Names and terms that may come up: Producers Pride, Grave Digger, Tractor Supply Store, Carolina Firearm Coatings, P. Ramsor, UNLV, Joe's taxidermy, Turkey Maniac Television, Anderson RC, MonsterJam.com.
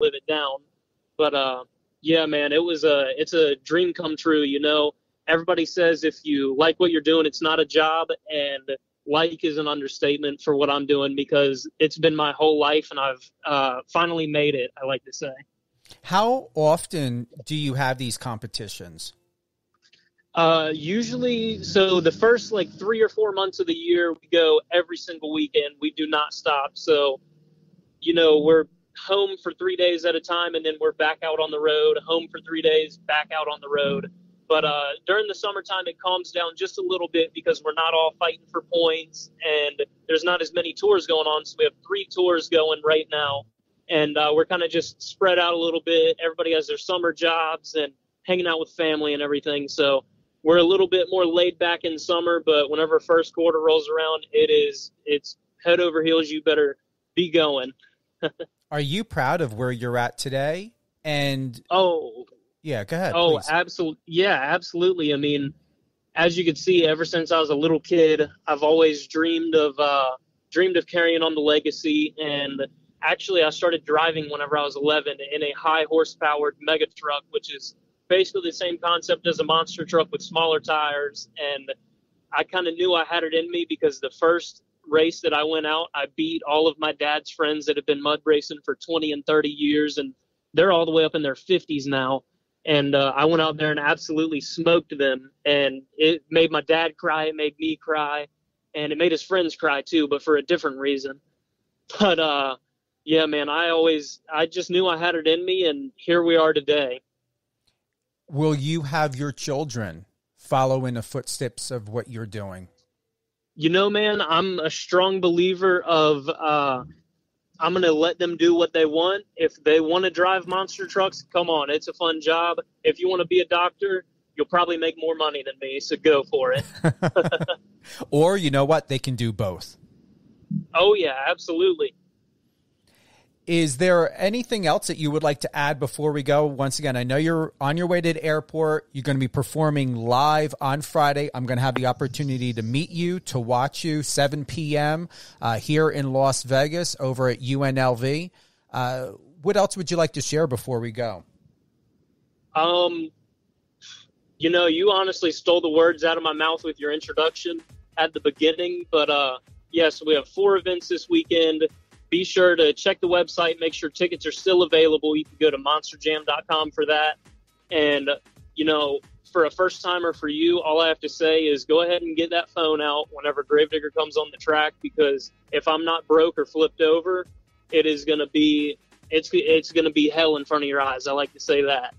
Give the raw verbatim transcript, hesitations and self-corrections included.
live it down. But uh, yeah, man, it was a it's a dream come true. You know, everybody says if you like what you're doing, it's not a job, and like is an understatement for what I'm doing, because it's been my whole life, and I've uh, finally made it, I like to say. How often do you have these competitions? Uh, usually, so the first like three or four months of the year, we go every single weekend. We do not stop. So, you know, we're home for three days at a time, and then we're back out on the road, home for three days, back out on the road. But uh, during the summertime, it calms down just a little bit because we're not all fighting for points, and there's not as many tours going on. So we have three tours going right now, and uh, we're kind of just spread out a little bit. Everybody has their summer jobs and hanging out with family and everything. So we're a little bit more laid back in summer, but whenever first quarter rolls around, it is, it's head over heels. You better be going. Are you proud of where you're at today? And oh, yeah, go ahead. Oh, absolutely. Yeah, absolutely. I mean, as you can see, ever since I was a little kid, I've always dreamed of uh, dreamed of carrying on the legacy. And actually, I started driving whenever I was eleven in a high horsepowered mega truck, which is basically the same concept as a monster truck with smaller tires. And I kind of knew I had it in me because the first race that I went out, I beat all of my dad's friends that have been mud racing for twenty and thirty years, and they're all the way up in their fifties now. And uh, I went out there and absolutely smoked them, and it made my dad cry, it made me cry, and it made his friends cry too, but for a different reason. But uh, yeah, man, I always, I just knew I had it in me, and here we are today. Will you have your children follow in the footsteps of what you're doing? You know, man, I'm a strong believer of uh, I'm going to let them do what they want. If they want to drive monster trucks, come on. It's a fun job. If you want to be a doctor, you'll probably make more money than me, so go for it. Or, you know what, they can do both. Oh, yeah, absolutely. Is there anything else that you would like to add before we go? Once again, I know you're on your way to the airport. You're going to be performing live on Friday. I'm going to have the opportunity to meet you, to watch you, seven p m Uh, here in Las Vegas over at U N L V. Uh, what else would you like to share before we go? Um, you know, you honestly stole the words out of my mouth with your introduction at the beginning. But, uh, yes, we have four events this weekend. Be sure to check the website, make sure tickets are still available. You can go to Monster Jam dot com for that. And, you know, for a first-timer for you, all I have to say is go ahead and get that phone out whenever Grave Digger comes on the track, because if I'm not broke or flipped over, it is going to be it's it's going to be hell in front of your eyes. I like to say that.